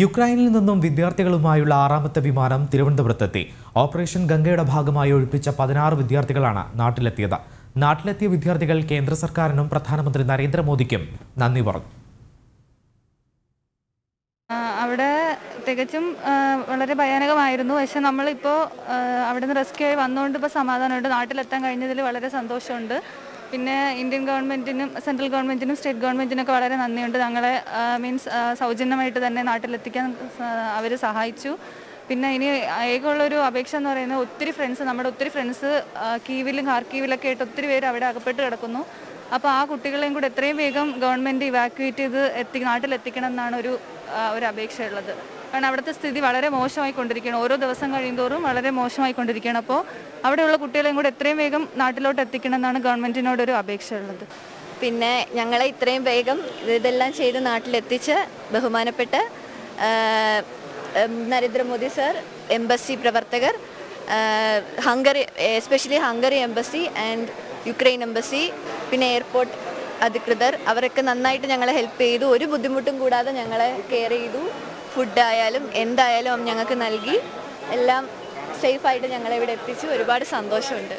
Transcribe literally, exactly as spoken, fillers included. യുക്രൈനിൽ നിന്നും വിദ്യാർത്ഥികളുമായുള്ള ആറാമത്തെ വിമാനം തിരുവനന്തപുരത്തെത്തി. ഓപ്പറേഷൻ ഗംഗയുടെ ഭാഗമായി ഒഴിപ്പിച്ച പതിനാറ് വിദ്യാർത്ഥികളാണ് നാട്ടിലെത്തിയത്. നാട്ടിലെത്തിയ വിദ്യാർത്ഥികൾ കേന്ദ്ര സർക്കാരിനും പ്രധാനമന്ത്രി നരേന്ദ്രമോദിക്കും നന്ദി പറഞ്ഞു. അവിടെ തികച്ചും വളരെ ഭയാനകമായിരുന്നു. പക്ഷെ നമ്മളിപ്പോൾ അവിടെ നിന്ന് റെസ്ക്യൂ ആയി വന്നുകൊണ്ട് ഇപ്പോൾ സമാധാനമുണ്ട്. നാട്ടിലെത്താൻ കഴിഞ്ഞതിൽ വളരെ സന്തോഷമുണ്ട്. പിന്നെ ഇന്ത്യൻ ഗവൺമെൻറ്റിനും സെൻട്രൽ ഗവൺമെൻറ്റിനും സ്റ്റേറ്റ് ഗവൺമെൻറ്റിനൊക്കെ വളരെ നന്ദിയുണ്ട്. ഞങ്ങളെ മീൻസ് സൗജന്യമായിട്ട് തന്നെ നാട്ടിലെത്തിക്കാൻ അവർ സഹായിച്ചു. പിന്നെ ഇനി ഏകമുള്ളൊരു അപേക്ഷ എന്ന് പറയുന്നത്, ഒത്തിരി ഫ്രണ്ട്സ് നമ്മുടെ ഒത്തിരി ഫ്രണ്ട്സ് കീവിലും ഖാർക്കീവിലൊക്കെ ആയിട്ട് ഒത്തിരി പേര് അവിടെ അകപ്പെട്ട് കിടക്കുന്നു. അപ്പോൾ ആ കുട്ടികളെയും കൂടെ എത്രയും വേഗം ഗവൺമെൻറ് ഇവാക്യുവേറ്റ് ചെയ്ത് എത്തി നാട്ടിലെത്തിക്കണം എന്നാണ് ഒരു ഒരു അപേക്ഷയുള്ളത്. കാരണം അവിടുത്തെ സ്ഥിതി വളരെ മോശമായിക്കൊണ്ടിരിക്കുകയാണ്. ഓരോ ദിവസം കഴിയുന്തോറും വളരെ മോശമായിക്കൊണ്ടിരിക്കുകയാണ്. അപ്പോൾ അവിടെയുള്ള കുട്ടികളെയും കൂടെ എത്രയും വേഗം നാട്ടിലോട്ട് എത്തിക്കണം എന്നാണ് ഗവൺമെൻറ്റിനോടൊരു അപേക്ഷയുള്ളത്. പിന്നെ ഞങ്ങളെ ഇത്രയും വേഗം ഇതെല്ലാം ചെയ്ത് നാട്ടിലെത്തിച്ച് ബഹുമാനപ്പെട്ട നരേന്ദ്രമോദി സാർ, എംബസി പ്രവർത്തകർ, Hungary especially Hungary embassy and Ukraine embassy, പിന്നെ എയർപോർട്ട് അധികൃതർ, അവരൊക്കെ നന്നായിട്ട് ഞങ്ങളെ ഹെൽപ്പ് ചെയ്തു. ഒരു ബുദ്ധിമുട്ടും കൂടാതെ ഞങ്ങളെ കെയർ ചെയ്തു. ഫുഡായാലും എന്തായാലും ഞങ്ങൾക്ക് നൽകി. എല്ലാം സേഫായിട്ട് ഞങ്ങളെ ഇവിടെ എത്തിച്ചു. ഒരുപാട് സന്തോഷമുണ്ട്.